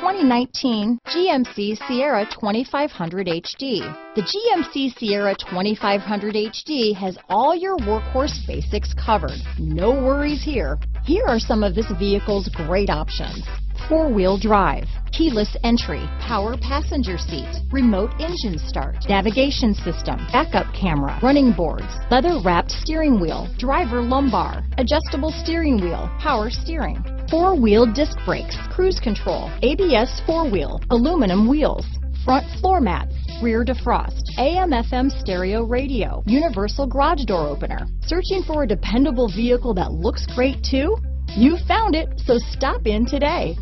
2019 GMC Sierra 2500 HD. The GMC Sierra 2500 HD has all your workhorse basics covered. No worries here. Here are some of this vehicle's great options: four-wheel drive, keyless entry, power passenger seat, remote engine start, navigation system, backup camera, running boards, leather-wrapped steering wheel, driver lumbar, adjustable steering wheel, power steering, four-wheel disc brakes, cruise control, ABS four-wheel, aluminum wheels, front floor mats, rear defrost, AM/FM stereo radio, universal garage door opener. Searching for a dependable vehicle that looks great too? You found it, so stop in today.